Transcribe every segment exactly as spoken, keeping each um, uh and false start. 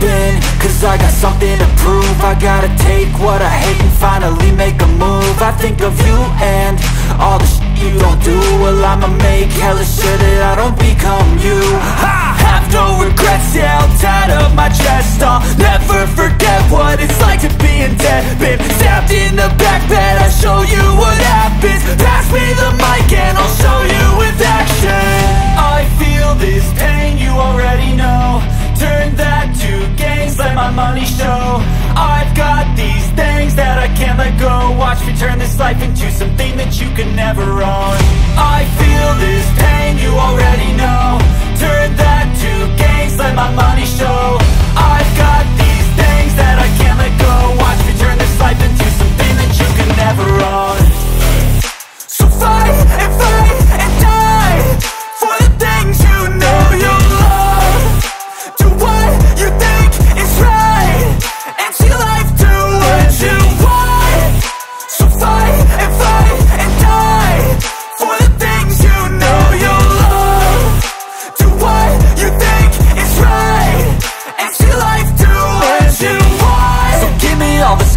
open, cause I got something to prove. I gotta take what I hate and finally make a move. I think of you and all the shit you don't do. Well, I'ma make hella sure that I don't become you. I have no regrets, yeah, I'll tie up my chest. I'll never forget what it's like to be in debt. Been stabbed in the back bed, I'll show you what happens. Pass me the mic and I'll show you with action. I feel this pain, you already know. Turn that to gains, let my money show. I've got these things that I can't let go. Watch me turn this life into something that you can never own. I feel this pain, you already know. Turn that to gains, let my money show. I've got these things that I can't let go. Watch me turn this life into something that you can never own. So fight and fight and die for the things you know you love. Do what you think is right and see life do what you want. So fight and fight and die for the things you know you love. Do what you think is right and see life do what you want. So give me all the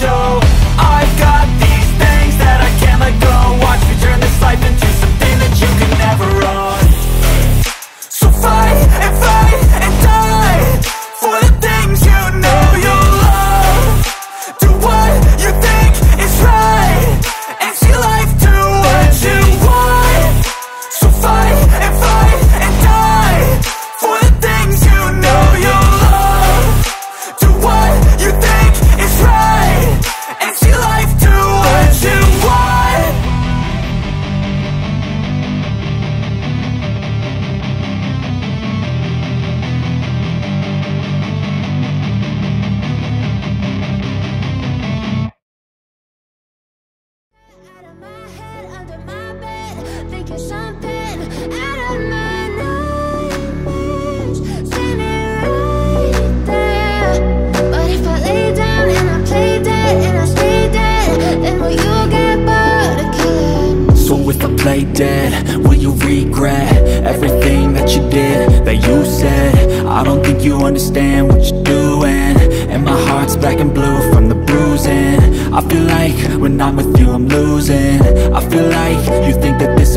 show. I've got these that I can't let go. Watch me turn this life into something that you can never own. So fight and fight and die for the things you know you love. Do what you think is right and see life do what you want. So fight and fight and die for the things you know you love. Do what you think is right and see life do what you want. Out of my head, under my bed, thinking something out of my nightmares, standing right there. But if I lay down and I play dead and I stay dead, then will you get bored of killing? So if I play dead, will you regret everything that you did, that you said? I don't think you understand what you're doing, and my heart's black and blue from the bruising. I feel like when I'm with you I'm losing. I feel like you think that this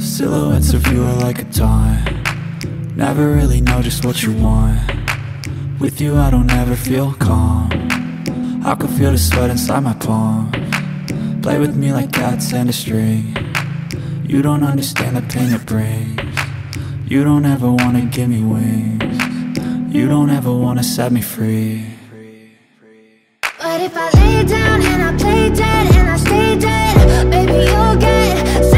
Silhouettes of you are like a taunt. Never really know just what you want. With you I don't ever feel calm. I can feel the sweat inside my palm. Play with me like cats and a string. You don't understand the pain it brings. You don't ever wanna give me wings. You don't ever wanna set me free. But if I lay down and I play dead and I stay dead, baby, you'll get sick.